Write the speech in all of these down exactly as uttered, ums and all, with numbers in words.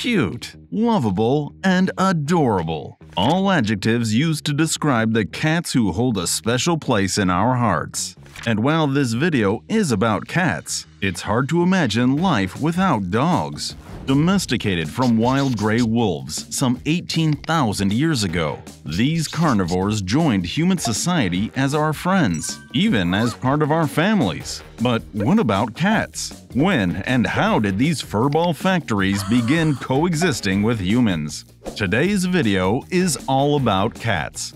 cute, lovable, and adorable. All adjectives used to describe the cats who hold a special place in our hearts. And while this video is about cats, it's hard to imagine life without dogs. Domesticated from wild gray wolves some eighteen thousand years ago, these carnivores joined human society as our friends, even as part of our families. But what about cats? When and how did these furball factories begin coexisting with humans? Today's video is all about cats.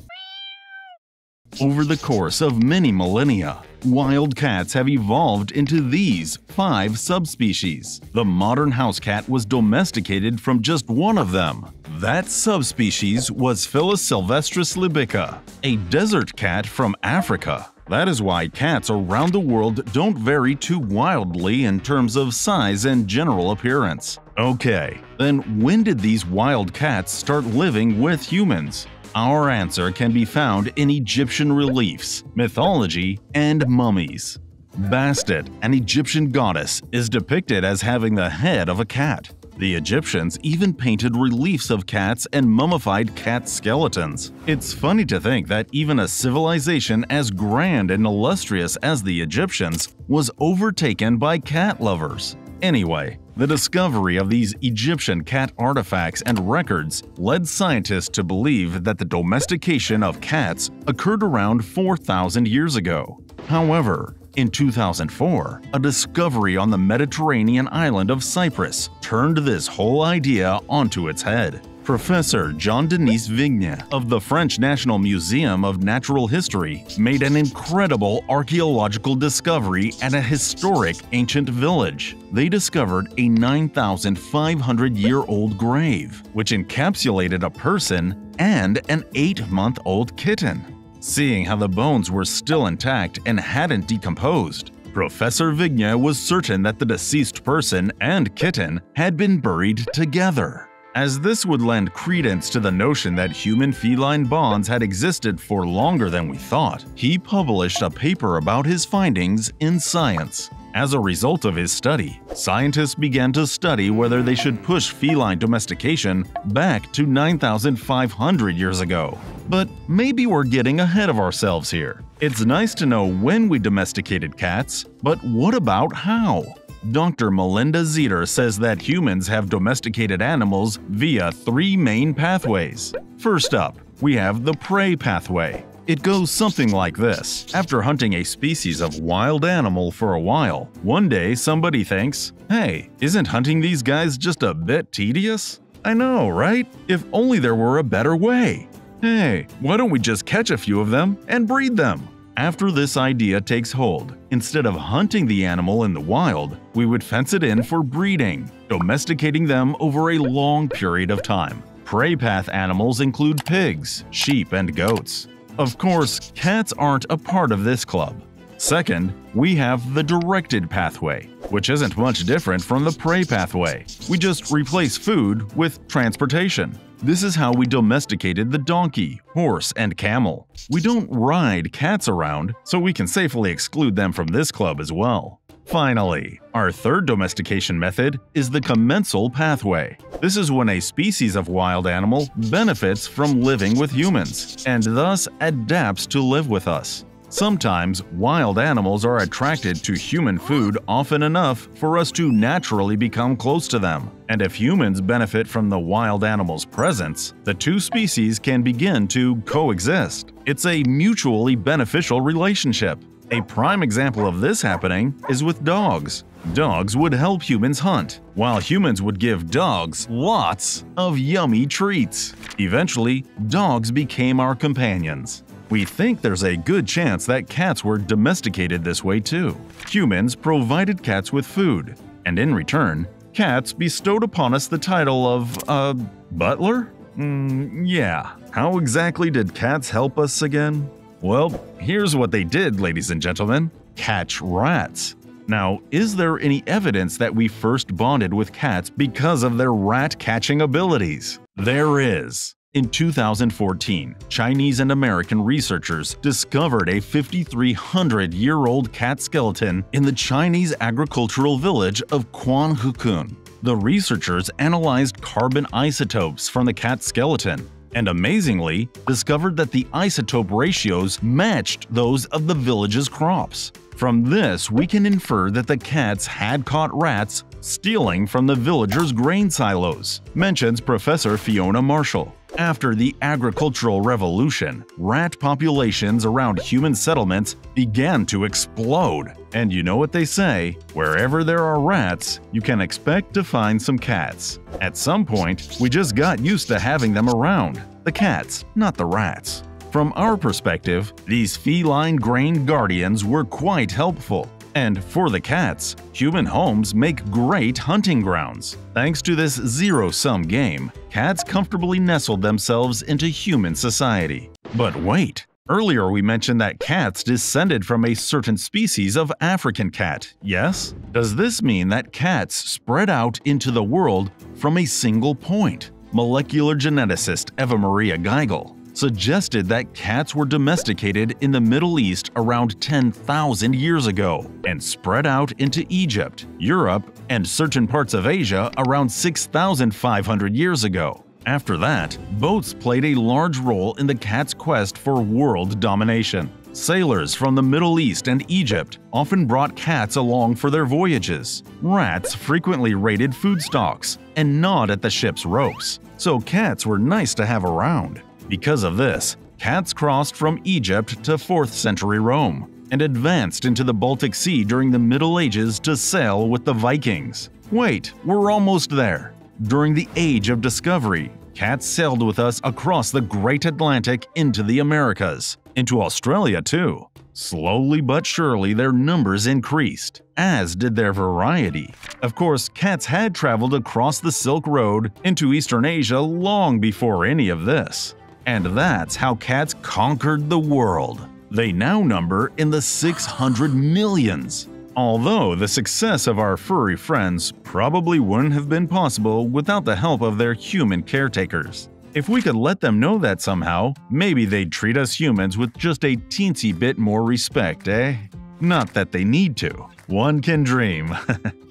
Over the course of many millennia, wild cats have evolved into these five subspecies. The modern house cat was domesticated from just one of them. That subspecies was Felis silvestris lybica, a desert cat from Africa. That is why cats around the world don't vary too wildly in terms of size and general appearance. Okay, then when did these wild cats start living with humans? Our answer can be found in Egyptian reliefs, mythology, and mummies. Bastet, an Egyptian goddess, is depicted as having the head of a cat. The Egyptians even painted reliefs of cats and mummified cat skeletons. It's funny to think that even a civilization as grand and illustrious as the Egyptians was overtaken by cat lovers. Anyway, the discovery of these Egyptian cat artifacts and records led scientists to believe that the domestication of cats occurred around four thousand years ago. However, in two thousand four, a discovery on the Mediterranean island of Cyprus turned this whole idea onto its head. Professor Jean-Denis Vigne of the French National Museum of Natural History made an incredible archaeological discovery at a historic ancient village. They discovered a nine thousand five hundred year old grave, which encapsulated a person and an eight month old kitten. Seeing how the bones were still intact and hadn't decomposed, Professor Vigne was certain that the deceased person and kitten had been buried together. As this would lend credence to the notion that human-feline bonds had existed for longer than we thought, he published a paper about his findings in Science. As a result of his study, scientists began to study whether they should push feline domestication back to nine thousand five hundred years ago. But maybe we're getting ahead of ourselves here. It's nice to know when we domesticated cats, but what about how? Doctor Melinda Zeder says that humans have domesticated animals via three main pathways. First up, we have the prey pathway. It goes something like this. After hunting a species of wild animal for a while, one day somebody thinks, "Hey, isn't hunting these guys just a bit tedious? I know, right? If only there were a better way. Hey, why don't we just catch a few of them and breed them?" After this idea takes hold, instead of hunting the animal in the wild, we would fence it in for breeding, domesticating them over a long period of time. Prey path animals include pigs, sheep, and goats. Of course, cats aren't a part of this club. Second, we have the directed pathway, which isn't much different from the prey pathway. We just replace food with transportation. This is how we domesticated the donkey, horse, and camel. We don't ride cats around, so we can safely exclude them from this club as well. Finally, our third domestication method is the commensal pathway. This is when a species of wild animal benefits from living with humans and thus adapts to live with us. Sometimes, wild animals are attracted to human food often enough for us to naturally become close to them. And if humans benefit from the wild animal's presence, the two species can begin to coexist. It's a mutually beneficial relationship. A prime example of this happening is with dogs. Dogs would help humans hunt, while humans would give dogs lots of yummy treats. Eventually, dogs became our companions. We think there's a good chance that cats were domesticated this way too. Humans provided cats with food, and in return, cats bestowed upon us the title of, uh, butler? Mm, yeah. How exactly did cats help us again? Well, here's what they did, ladies and gentlemen. Catch rats. Now, is there any evidence that we first bonded with cats because of their rat-catching abilities? There is. In two thousand fourteen, Chinese and American researchers discovered a five thousand three hundred year old cat skeleton in the Chinese agricultural village of Quanhucun. the researchers analyzed carbon isotopes from the cat's skeleton and, amazingly, discovered that the isotope ratios matched those of the village's crops. From this, we can infer that the cats had caught rats stealing from the villagers' grain silos, mentions Professor Fiona Marshall. After the agricultural revolution, rat populations around human settlements began to explode. And you know what they say, wherever there are rats, you can expect to find some cats. At some point, we just got used to having them around. The cats, not the rats. From our perspective, these feline grain guardians were quite helpful. And for the cats, human homes make great hunting grounds. Thanks to this zero-sum game, cats comfortably nestled themselves into human society. But wait! Earlier we mentioned that cats descended from a certain species of African cat, yes? Does this mean that cats spread out into the world from a single point? Molecular geneticist Eva Maria Geigel suggested that cats were domesticated in the Middle East around ten thousand years ago and spread out into Egypt, Europe, and certain parts of Asia around six thousand five hundred years ago. After that, boats played a large role in the cat's quest for world domination. Sailors from the Middle East and Egypt often brought cats along for their voyages. Rats frequently raided food stocks and gnawed at the ship's ropes, so cats were nice to have around. Because of this, cats crossed from Egypt to fourth century Rome and advanced into the Baltic Sea during the Middle Ages to sail with the Vikings. Wait, we're almost there! During the Age of Discovery, cats sailed with us across the Great Atlantic into the Americas, into Australia too. Slowly but surely, their numbers increased, as did their variety. Of course, cats had traveled across the Silk Road into Eastern Asia long before any of this. And that's how cats conquered the world. They now number in the six hundred millions. Although the success of our furry friends probably wouldn't have been possible without the help of their human caretakers. If we could let them know that somehow, maybe they'd treat us humans with just a teensy bit more respect, eh? Not that they need to. One can dream.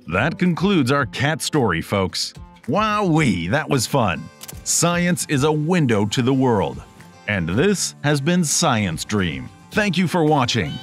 That concludes our cat story, folks. Wowee, that was fun! Science is a window to the world. And this has been Science Dream. Thank you for watching.